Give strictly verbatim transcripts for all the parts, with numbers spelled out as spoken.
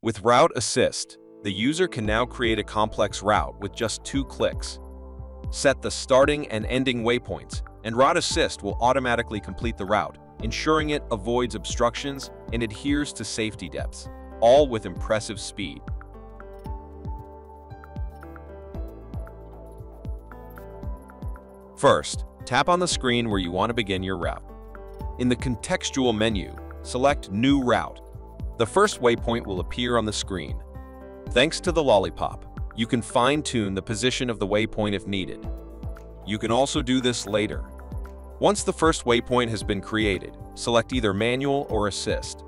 With Route Assist, the user can now create a complex route with just two clicks. Set the starting and ending waypoints, and Route Assist will automatically complete the route, ensuring it avoids obstructions and adheres to safety depths, all with impressive speed. First, tap on the screen where you want to begin your route. In the contextual menu, select New Route. The first waypoint will appear on the screen. Thanks to the lollipop, you can fine-tune the position of the waypoint if needed. You can also do this later. Once the first waypoint has been created, select either Manual or Assist.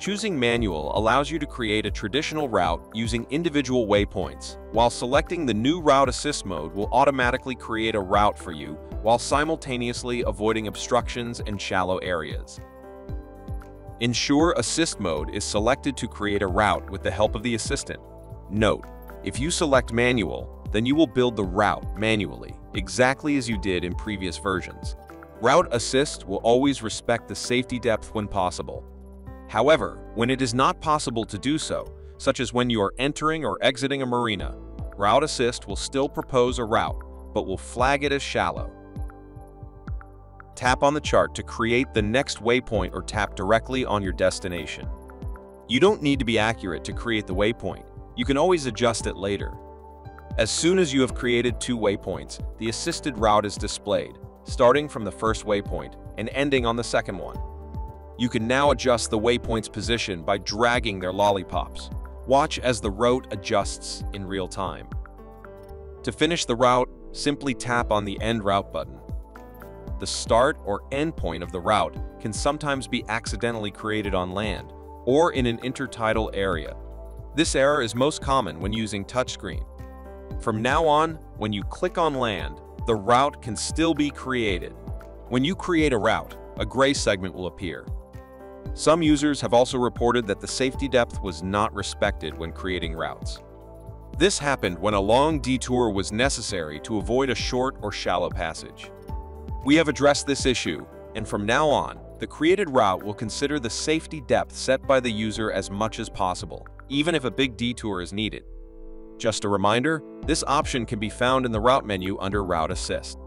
Choosing Manual allows you to create a traditional route using individual waypoints, while selecting the new Route Assist mode will automatically create a route for you while simultaneously avoiding obstructions and shallow areas. Ensure Assist mode is selected to create a route with the help of the assistant. Note, if you select Manual, then you will build the route manually, exactly as you did in previous versions. Route Assist will always respect the safety depth when possible. However, when it is not possible to do so, such as when you are entering or exiting a marina, Route Assist will still propose a route, but will flag it as shallow. Tap on the chart to create the next waypoint or tap directly on your destination. You don't need to be accurate to create the waypoint. You can always adjust it later. As soon as you have created two waypoints, the assisted route is displayed, starting from the first waypoint and ending on the second one. You can now adjust the waypoint's position by dragging their lollipops. Watch as the route adjusts in real time. To finish the route, simply tap on the End Route button. The start or end point of the route can sometimes be accidentally created on land or in an intertidal area. This error is most common when using touchscreen. From now on, when you click on land, the route can still be created. When you create a route, a gray segment will appear. Some users have also reported that the safety depth was not respected when creating routes. This happened when a long detour was necessary to avoid a short or shallow passage. We have addressed this issue, and from now on, the created route will consider the safety depth set by the user as much as possible, even if a big detour is needed. Just a reminder, this option can be found in the route menu under Route Assist.